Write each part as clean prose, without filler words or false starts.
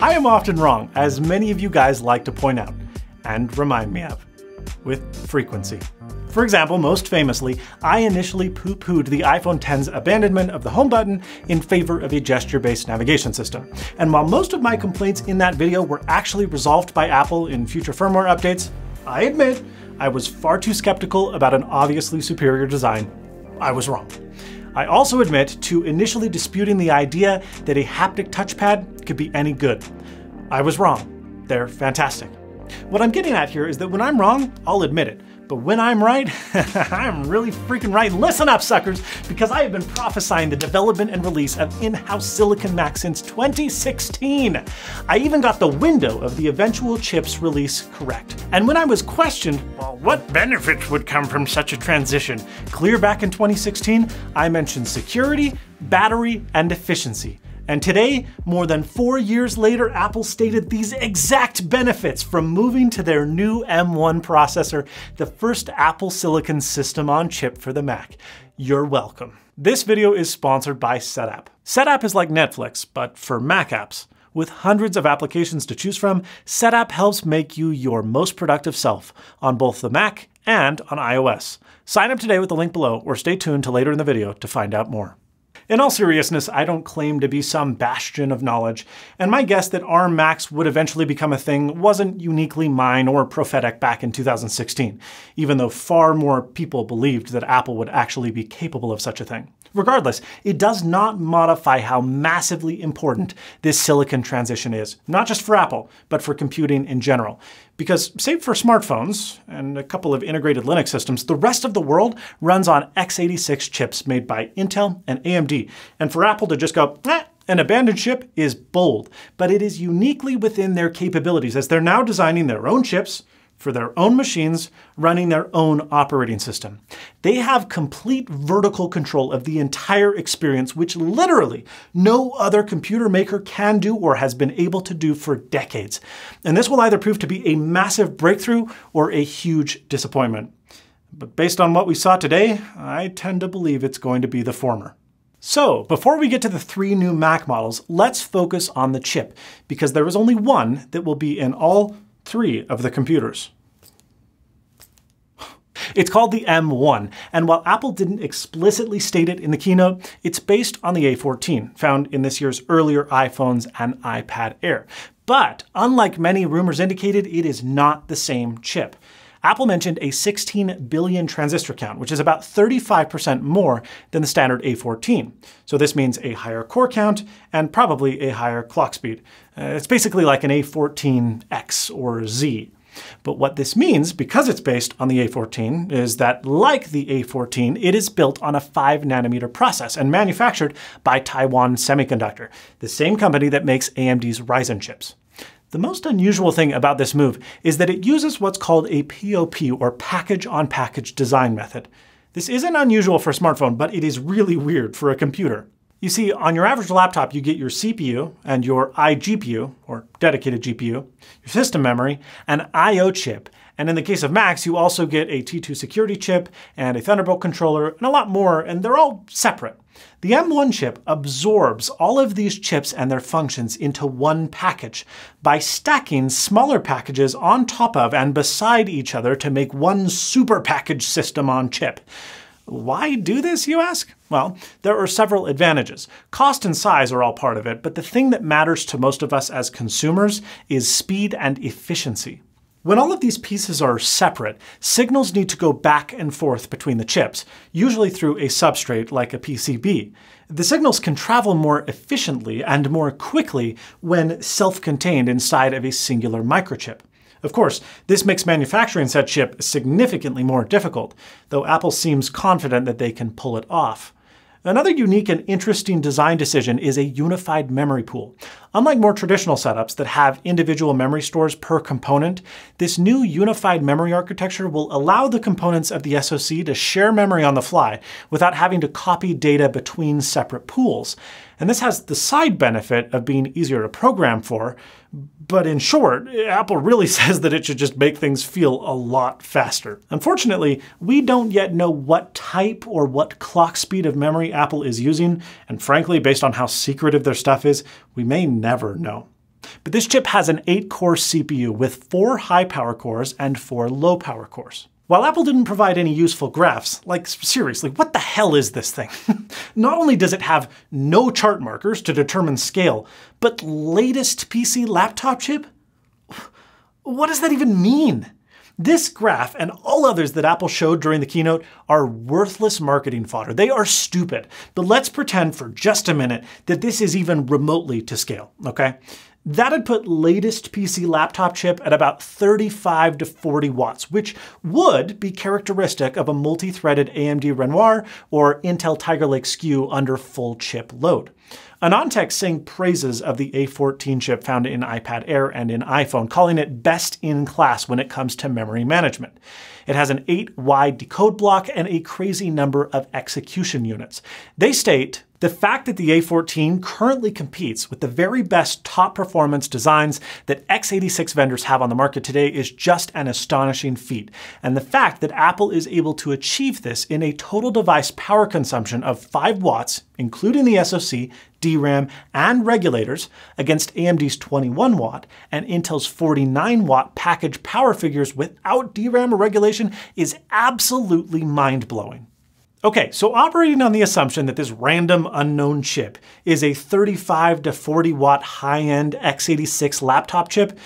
I am often wrong, as many of you guys like to point out, and remind me of, with frequency. For example, most famously, I initially poo-pooed the iPhone X's abandonment of the home button in favor of a gesture-based navigation system. And while most of my complaints in that video were actually resolved by Apple in future firmware updates, I admit I was far too skeptical about an obviously superior design. I was wrong. I also admit to initially disputing the idea that a haptic touchpad could be any good. I was wrong. They're fantastic. What I'm getting at here is that when I'm wrong, I'll admit it. But when I'm right, I'm really freaking right. Listen up, suckers, because I have been prophesying the development and release of in-house Silicon Mac since 2016. I even got the window of the eventual chip's release correct. And when I was questioned, well, what benefits would come from such a transition? Clear back in 2016, I mentioned security, battery, and efficiency. And today, more than 4 years later, Apple stated these exact benefits from moving to their new M1 processor, the first Apple Silicon system on chip for the Mac. You're welcome. This video is sponsored by Setapp. Setapp is like Netflix, but for Mac apps. With hundreds of applications to choose from, Setapp helps make you your most productive self on both the Mac and on iOS. Sign up today with the link below or stay tuned to later in the video to find out more. In all seriousness, I don't claim to be some bastion of knowledge, and my guess that ARM Macs would eventually become a thing wasn't uniquely mine or prophetic back in 2016, even though far more people believed that Apple would actually be capable of such a thing. Regardless, it does not modify how massively important this silicon transition is, not just for Apple, but for computing in general. Because save for smartphones and a couple of integrated Linux systems, the rest of the world runs on x86 chips made by Intel and AMD. And for Apple to just go, eh, an abandoned chip is bold, but it is uniquely within their capabilities as they're now designing their own chips for their own machines, running their own operating system. They have complete vertical control of the entire experience, which literally no other computer maker can do or has been able to do for decades. And this will either prove to be a massive breakthrough or a huge disappointment. But based on what we saw today, I tend to believe it's going to be the former. So, before we get to the three new Mac models, let's focus on the chip, because there is only one that will be in all three of the computers. It's called the M1, and while Apple didn't explicitly state it in the keynote, it's based on the A14, found in this year's earlier iPhones and iPad Air. But unlike many rumors indicated, it is not the same chip. Apple mentioned a 16 billion transistor count, which is about 35% more than the standard A14. So this means a higher core count and probably a higher clock speed. It's basically like an A14X or Z. But what this means, because it's based on the A14, is that like the A14, it is built on a 5nm process and manufactured by Taiwan Semiconductor, the same company that makes AMD's Ryzen chips. The most unusual thing about this move is that it uses what's called a POP, or package-on-package design method. This isn't unusual for a smartphone, but it is really weird for a computer. You see, on your average laptop, you get your CPU and your iGPU, or dedicated GPU, your system memory, an I/O chip, and in the case of Macs, you also get a T2 security chip and a Thunderbolt controller and a lot more, and they're all separate. The M1 chip absorbs all of these chips and their functions into one package by stacking smaller packages on top of and beside each other to make one super package system on chip. Why do this, you ask? Well, there are several advantages. Cost and size are all part of it, but the thing that matters to most of us as consumers is speed and efficiency. When all of these pieces are separate, signals need to go back and forth between the chips, usually through a substrate like a PCB. The signals can travel more efficiently and more quickly when self-contained inside of a singular microchip. Of course, this makes manufacturing said chip significantly more difficult, though Apple seems confident that they can pull it off. Another unique and interesting design decision is a unified memory pool. Unlike more traditional setups that have individual memory stores per component, this new unified memory architecture will allow the components of the SoC to share memory on the fly without having to copy data between separate pools. And this has the side benefit of being easier to program for, but in short, Apple really says that it should just make things feel a lot faster. Unfortunately, we don't yet know what type or what clock speed of memory Apple is using, and frankly, based on how secretive their stuff is, we may never know. But this chip has an 8-core CPU with 4 high-power cores and 4 low-power cores. While Apple didn't provide any useful graphs, like seriously, what the hell is this thing? Not only does it have no chart markers to determine scale, but latest PC laptop chip? What does that even mean? This graph and all others that Apple showed during the keynote are worthless marketing fodder. They are stupid. But let's pretend for just a minute that this is even remotely to scale, okay? That'd put latest PC laptop chip at about 35 to 40 watts, which would be characteristic of a multi-threaded AMD Renoir or Intel Tiger Lake SKU under full chip load. AnandTech sang praises of the A14 chip found in iPad Air and in iPhone, calling it best in class when it comes to memory management. It has an 8-wide decode block and a crazy number of execution units. They state, "The fact that the A14 currently competes with the very best top performance designs that x86 vendors have on the market today is just an astonishing feat. And the fact that Apple is able to achieve this in a total device power consumption of 5 watts, including the SoC, DRAM, and regulators, against AMD's 21 watt and Intel's 49 watt package power figures without DRAM or regulation is absolutely mind-blowing." Okay, so operating on the assumption that this random unknown chip is a 35 to 40 watt high-end x86 laptop chip,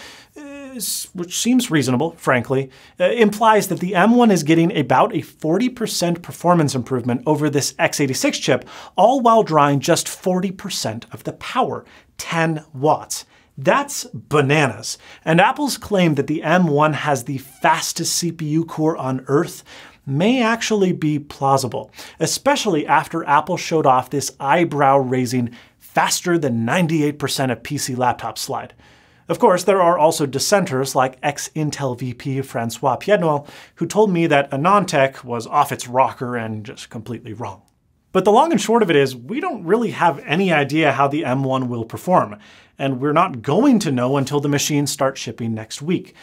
which seems reasonable, frankly, implies that the M1 is getting about a 40% performance improvement over this x86 chip, all while drawing just 40% of the power, 10 watts. That's bananas. And Apple's claim that the M1 has the fastest CPU core on Earth may actually be plausible, especially after Apple showed off this eyebrow-raising faster than 98% of PC laptops slide. Of course, there are also dissenters like ex-Intel VP Francois Piednoy, who told me that AnandTech was off its rocker and just completely wrong. But the long and short of it is, we don't really have any idea how the M1 will perform, and we're not going to know until the machines start shipping next week.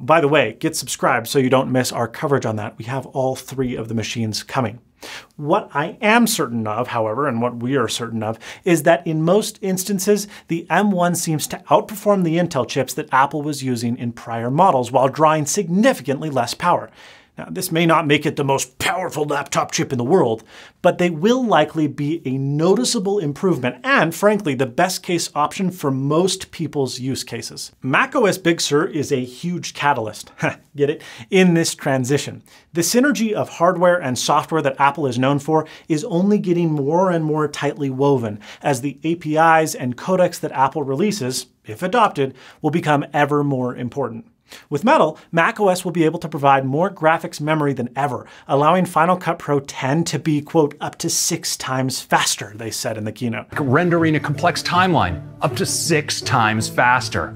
By the way, get subscribed so you don't miss our coverage on that. We have all 3 of the machines coming. What I am certain of, however, and what we are certain of, is that in most instances, the M1 seems to outperform the Intel chips that Apple was using in prior models while drawing significantly less power. Now, this may not make it the most powerful laptop chip in the world, but they will likely be a noticeable improvement and, frankly, the best case option for most people's use cases. macOS Big Sur is a huge catalyst, get it, in this transition. The synergy of hardware and software that Apple is known for is only getting more and more tightly woven as the APIs and codecs that Apple releases, if adopted, will become ever more important. With Metal, macOS will be able to provide more graphics memory than ever, allowing Final Cut Pro X to be, quote, up to 6 times faster, they said in the keynote. Rendering a complex timeline up to 6 times faster.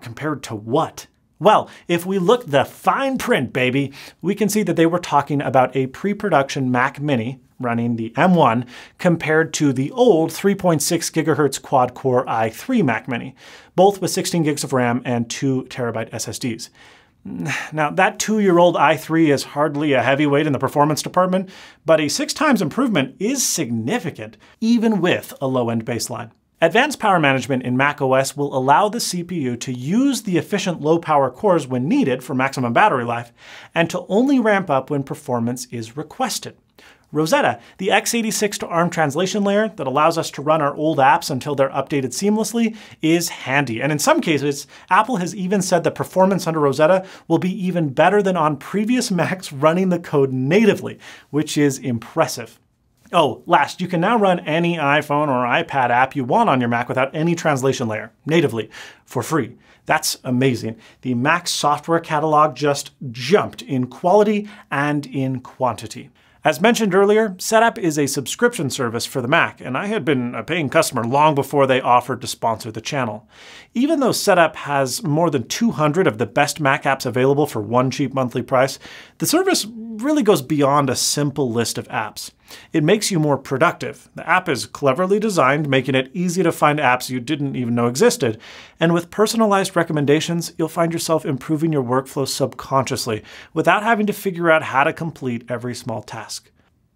Compared to what? Well, if we look the fine print, baby, we can see that they were talking about a pre-production Mac mini running the M1 compared to the old 3.6 gigahertz quad-core i3 Mac mini, both with 16 gigs of RAM and 2 terabyte SSDs. Now, that 2-year-old i3 is hardly a heavyweight in the performance department, but a 6 times improvement is significant, even with a low-end baseline. Advanced power management in macOS will allow the CPU to use the efficient low-power cores when needed for maximum battery life, and to only ramp up when performance is requested. Rosetta, the x86 to ARM translation layer that allows us to run our old apps until they're updated seamlessly, is handy. And in some cases, Apple has even said that performance under Rosetta will be even better than on previous Macs running the code natively, which is impressive. Oh, last, you can now run any iPhone or iPad app you want on your Mac without any translation layer, natively, for free. That's amazing. The Mac software catalog just jumped in quality and in quantity. As mentioned earlier, Setapp is a subscription service for the Mac, and I had been a paying customer long before they offered to sponsor the channel. Even though Setapp has more than 200 of the best Mac apps available for one cheap monthly price, the service really goes beyond a simple list of apps. It makes you more productive. The app is cleverly designed, making it easy to find apps you didn't even know existed. And with personalized recommendations, you'll find yourself improving your workflow subconsciously without having to figure out how to complete every small task.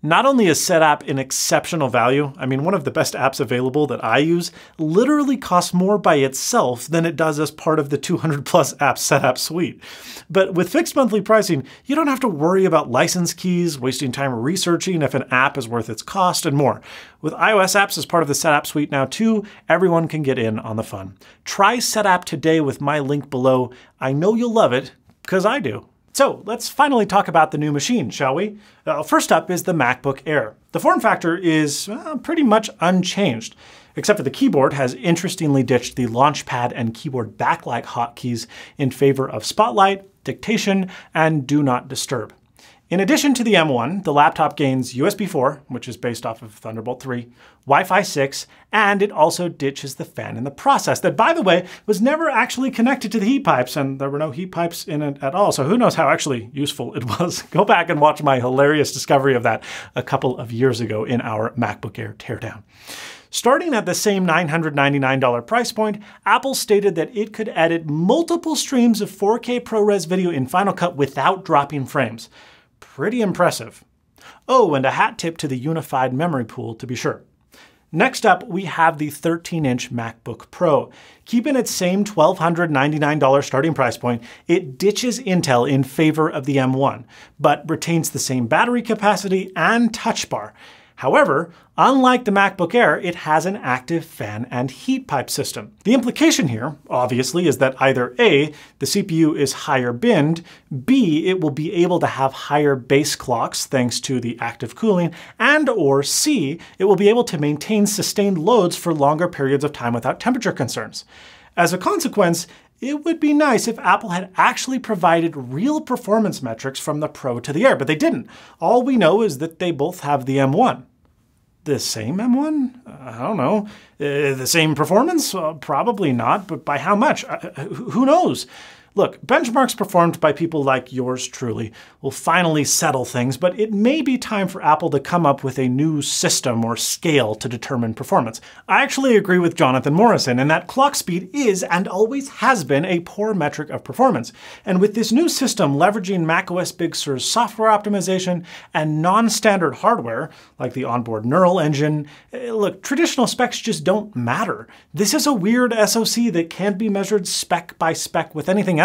Not only is Setapp an exceptional value, I mean, one of the best apps available that I use literally costs more by itself than it does as part of the 200+ app Setapp suite. But with fixed monthly pricing, you don't have to worry about license keys, wasting time researching if an app is worth its cost, and more. With iOS apps as part of the Setapp suite now too, everyone can get in on the fun. Try Setapp today with my link below. I know you'll love it, because I do. So let's finally talk about the new machine, shall we? First up is the MacBook Air. The form factor is pretty much unchanged, except for the keyboard has interestingly ditched the launchpad and keyboard backlight hotkeys in favor of Spotlight, Dictation, and Do Not Disturb. In addition to the M1, the laptop gains USB 4, which is based off of Thunderbolt 3, Wi-Fi 6, and it also ditches the fan in the process that, by the way, was never actually connected to the heat pipes, and there were no heat pipes in it at all, so who knows how actually useful it was. Go back and watch my hilarious discovery of that a couple of years ago in our MacBook Air teardown. Starting at the same $999 price point, Apple stated that it could edit multiple streams of 4K ProRes video in Final Cut without dropping frames. Pretty impressive. Oh, and a hat tip to the unified memory pool, to be sure. Next up, we have the 13-inch MacBook Pro. Keeping its same $1,299 starting price point, it ditches Intel in favor of the M1, but retains the same battery capacity and touch bar. However, unlike the MacBook Air, it has an active fan and heat pipe system. The implication here, obviously, is that either A, the CPU is higher binned, B, it will be able to have higher base clocks thanks to the active cooling, and or C, it will be able to maintain sustained loads for longer periods of time without temperature concerns. As a consequence, it would be nice if Apple had actually provided real performance metrics from the Pro to the Air, but they didn't. All we know is that they both have the M1. The same M1? I don't know. The same performance? Probably not, but by how much? Who knows? Look, benchmarks performed by people like yours truly will finally settle things, but it may be time for Apple to come up with a new system or scale to determine performance. I actually agree with Jonathan Morrison in that clock speed is and always has been a poor metric of performance. And with this new system leveraging macOS Big Sur's software optimization and non-standard hardware, like the onboard neural engine, look, traditional specs just don't matter. This is a weird SoC that can't be measured spec by spec with anything else.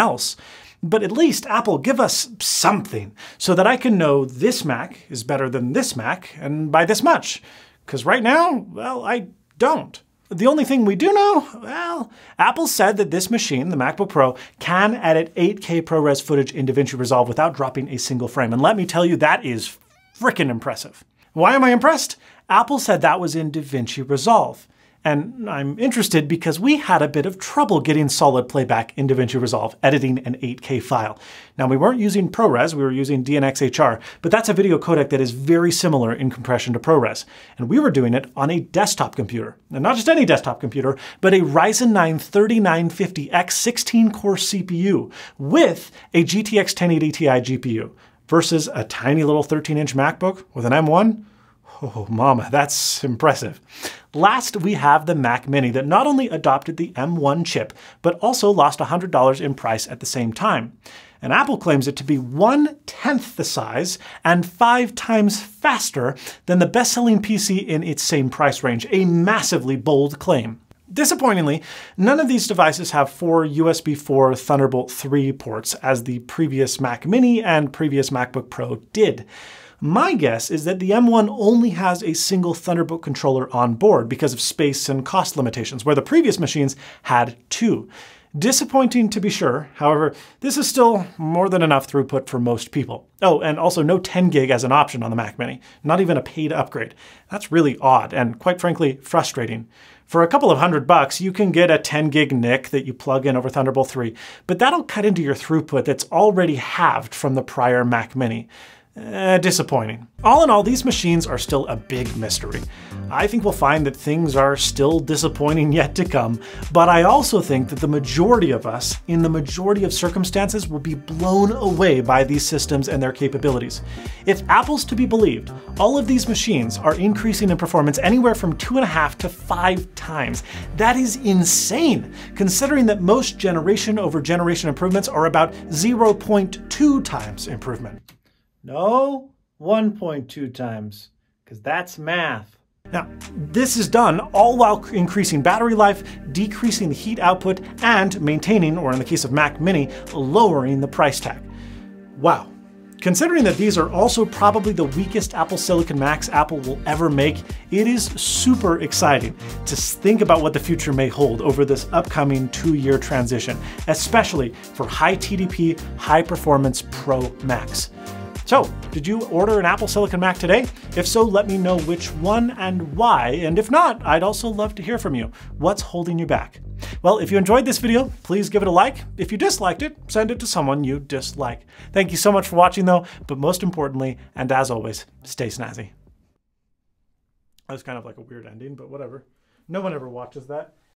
But at least, Apple, give us something so that I can know this Mac is better than this Mac, and by this much. Because right now, well, I don't. The only thing we do know, well, Apple said that this machine, the MacBook Pro, can edit 8K ProRes footage in DaVinci Resolve without dropping a single frame. And let me tell you, that is frickin' impressive. Why am I impressed? Apple said that was in DaVinci Resolve. And I'm interested because we had a bit of trouble getting solid playback in DaVinci Resolve, editing an 8K file. Now, we weren't using ProRes, we were using DNxHR, but that's a video codec that is very similar in compression to ProRes. And we were doing it on a desktop computer. And not just any desktop computer, but a Ryzen 9 3950X 16-core CPU with a GTX 1080 Ti GPU versus a tiny little 13-inch MacBook with an M1. Oh, mama, that's impressive. Last, we have the Mac mini that not only adopted the M1 chip, but also lost $100 in price at the same time. And Apple claims it to be 1/10 the size and 5 times faster than the best-selling PC in its same price range, a massively bold claim. Disappointingly, none of these devices have 4 USB 4 Thunderbolt 3 ports, as the previous Mac mini and previous MacBook Pro did. My guess is that the M1 only has a single Thunderbolt controller on board because of space and cost limitations, where the previous machines had 2. Disappointing to be sure, however, this is still more than enough throughput for most people. Oh, and also no 10 gig as an option on the Mac mini, not even a paid upgrade. That's really odd and, quite frankly, frustrating. For a couple of $100, you can get a 10 gig NIC that you plug in over Thunderbolt 3, but that'll cut into your throughput that's already halved from the prior Mac mini. Disappointing. All in all, these machines are still a big mystery. I think we'll find that things are still disappointing yet to come, but I also think that the majority of us, in the majority of circumstances, will be blown away by these systems and their capabilities. If Apple's to be believed, all of these machines are increasing in performance anywhere from 2.5 to 5 times. That is insane, considering that most generation over generation improvements are about 0.2 times improvement. No, 1.2 times, because that's math. Now, this is done all while increasing battery life, decreasing the heat output, and maintaining, or in the case of Mac Mini, lowering the price tag. Wow. Considering that these are also probably the weakest Apple Silicon Macs Apple will ever make, it is super exciting to think about what the future may hold over this upcoming 2-year transition, especially for high TDP, high performance Pro Macs. So, did you order an Apple Silicon Mac today? If so, let me know which one and why, and if not, I'd also love to hear from you. What's holding you back? Well, if you enjoyed this video, please give it a like. If you disliked it, send it to someone you dislike. Thank you so much for watching though, but most importantly, and as always, stay snazzy. That was kind of like a weird ending, but whatever. No one ever watches that.